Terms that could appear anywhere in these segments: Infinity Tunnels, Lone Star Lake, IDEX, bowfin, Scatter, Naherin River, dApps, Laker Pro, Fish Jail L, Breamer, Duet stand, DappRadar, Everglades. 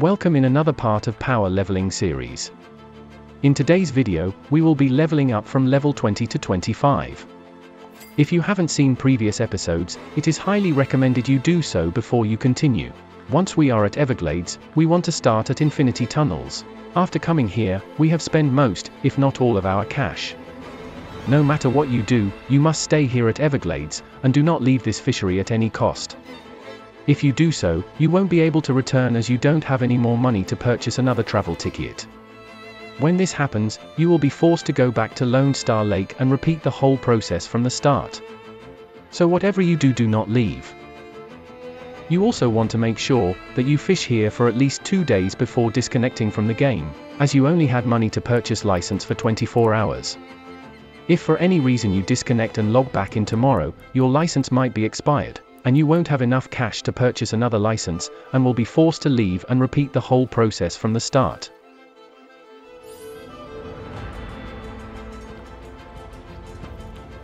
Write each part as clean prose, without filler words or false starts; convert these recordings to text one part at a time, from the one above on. Welcome in another part of Power Leveling series. In today's video, we will be leveling up from level 20 to 25. If you haven't seen previous episodes, it is highly recommended you do so before you continue. Once we are at Everglades, we want to start at Infinity Tunnels. After coming here, we have spent most, if not all of our cash. No matter what you do, you must stay here at Everglades, and do not leave this fishery at any cost. If you do so, you won't be able to return as you don't have any more money to purchase another travel ticket. When this happens, you will be forced to go back to Lone Star Lake and repeat the whole process from the start. So whatever you do, do not leave. You also want to make sure that you fish here for at least 2 days before disconnecting from the game, as you only had money to purchase license for 24 hours. If for any reason you disconnect and log back in tomorrow, your license might be expired, and you won't have enough cash to purchase another license, and will be forced to leave and repeat the whole process from the start.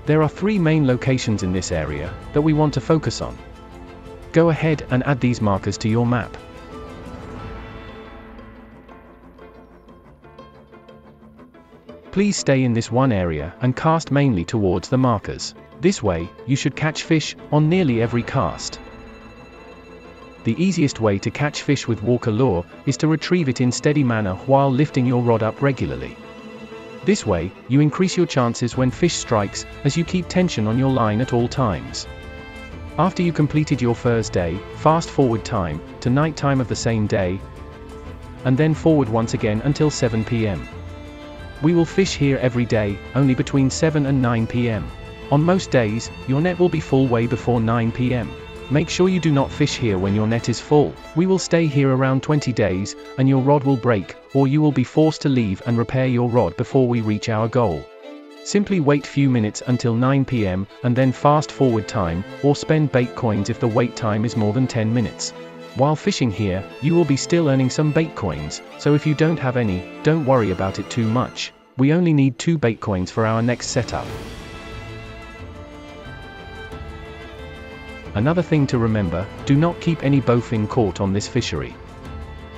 There are 3 main locations in this area that we want to focus on. Go ahead and add these markers to your map. Please stay in this one area and cast mainly towards the markers. This way, you should catch fish on nearly every cast. The easiest way to catch fish with walker lure is to retrieve it in steady manner while lifting your rod up regularly. This way, you increase your chances when fish strikes as you keep tension on your line at all times. After you completed your first day, fast forward time to night time of the same day, and then forward once again until 7 p.m. We will fish here every day, only between 7 and 9 p.m. On most days, your net will be full way before 9 p.m. Make sure you do not fish here when your net is full. We will stay here around 20 days, and your rod will break, or you will be forced to leave and repair your rod before we reach our goal. Simply wait few minutes until 9 p.m., and then fast forward time, or spend bait coins if the wait time is more than 10 minutes. While fishing here, you will be still earning some bait coins, so if you don't have any, don't worry about it too much. We only need 2 bait coins for our next setup. Another thing to remember, do not keep any bowfin caught on this fishery.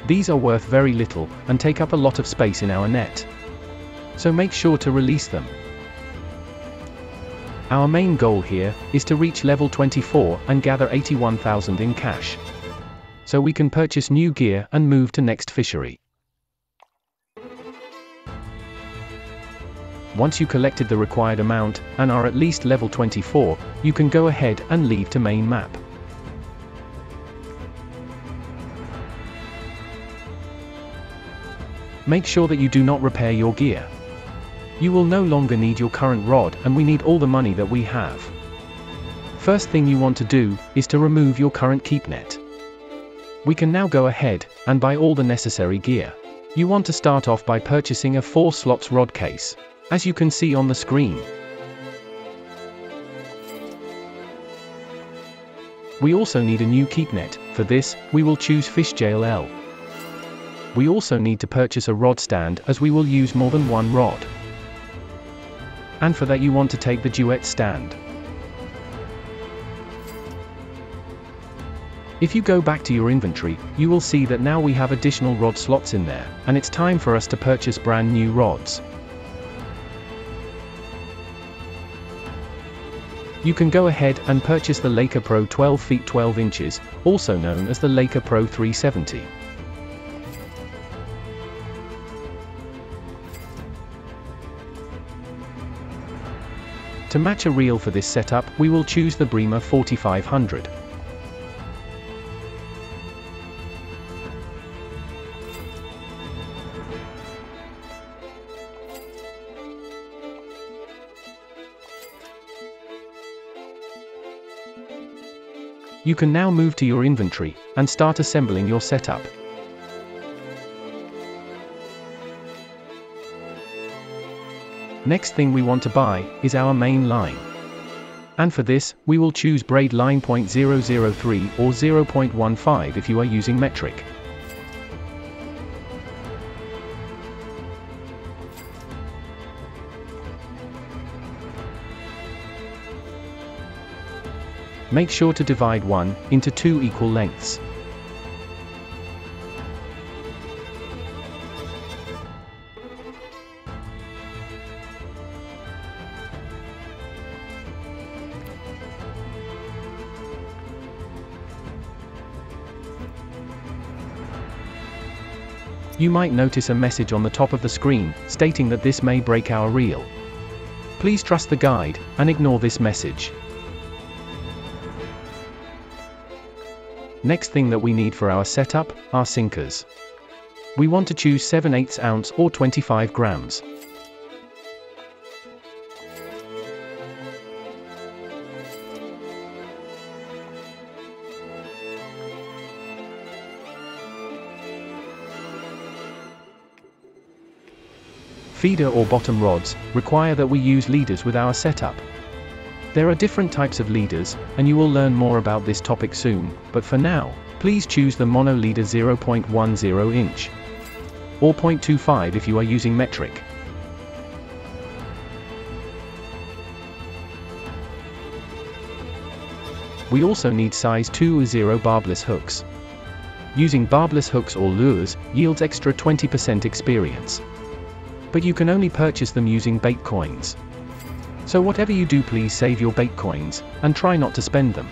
These are worth very little, and take up a lot of space in our net. So make sure to release them. Our main goal here is to reach level 24 and gather 81,000 in cash, so we can purchase new gear and move to next fishery. Once you collected the required amount, and are at least level 24, you can go ahead and leave to main map. Make sure that you do not repair your gear. You will no longer need your current rod, and we need all the money that we have. First thing you want to do is to remove your current keep net. We can now go ahead and buy all the necessary gear. You want to start off by purchasing a 4-slots rod case, as you can see on the screen. We also need a new keep net. For this, we will choose Fish Jail L. We also need to purchase a rod stand, as we will use more than one rod. And for that, you want to take the Duet stand. If you go back to your inventory, you will see that now we have additional rod slots in there, and it's time for us to purchase brand new rods. You can go ahead and purchase the Laker Pro 12 feet 12 inches, also known as the Laker Pro 370. To match a reel for this setup, we will choose the Breamer 4500. You can now move to your inventory and start assembling your setup. Next thing we want to buy is our main line. And for this, we will choose braid line 0.003 or 0.15 if you are using metric. Make sure to divide one into 2 equal lengths. You might notice a message on the top of the screen, stating that this may break our reel. Please trust the guide, and ignore this message. Next thing that we need for our setup, are sinkers. We want to choose 7/8 ounce or 25 grams. Feeder or bottom rods require that we use leaders with our setup. There are different types of leaders, and you will learn more about this topic soon, but for now, please choose the mono leader 0.10 inch or 0.25 if you are using metric. We also need size 2 or 0 barbless hooks. Using barbless hooks or lures yields extra 20% experience. But you can only purchase them using bait coins. So whatever you do, please save your bait coins, and try not to spend them.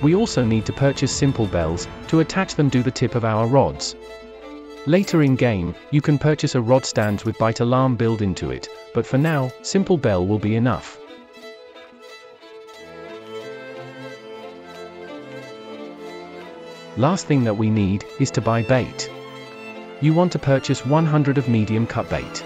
We also need to purchase simple bells, to attach them to the tip of our rods. Later in game, you can purchase a rod stand with bite alarm built into it, but for now, simple bell will be enough. Last thing that we need is to buy bait. You want to purchase 100 of medium cut bait.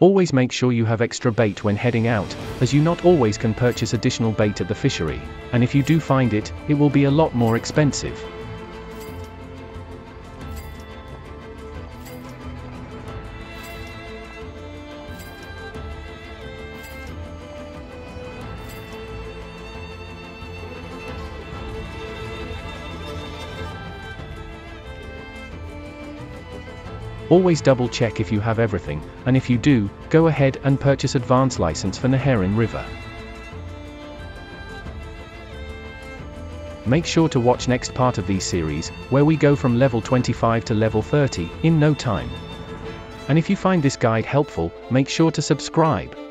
Always make sure you have extra bait when heading out, as you not always can purchase additional bait at the fishery, and if you do find it, it will be a lot more expensive. Always double check if you have everything, and if you do, go ahead and purchase advance license for Naherin River. Make sure to watch next part of these series, where we go from level 25 to level 30, in no time. And if you find this guide helpful, make sure to subscribe.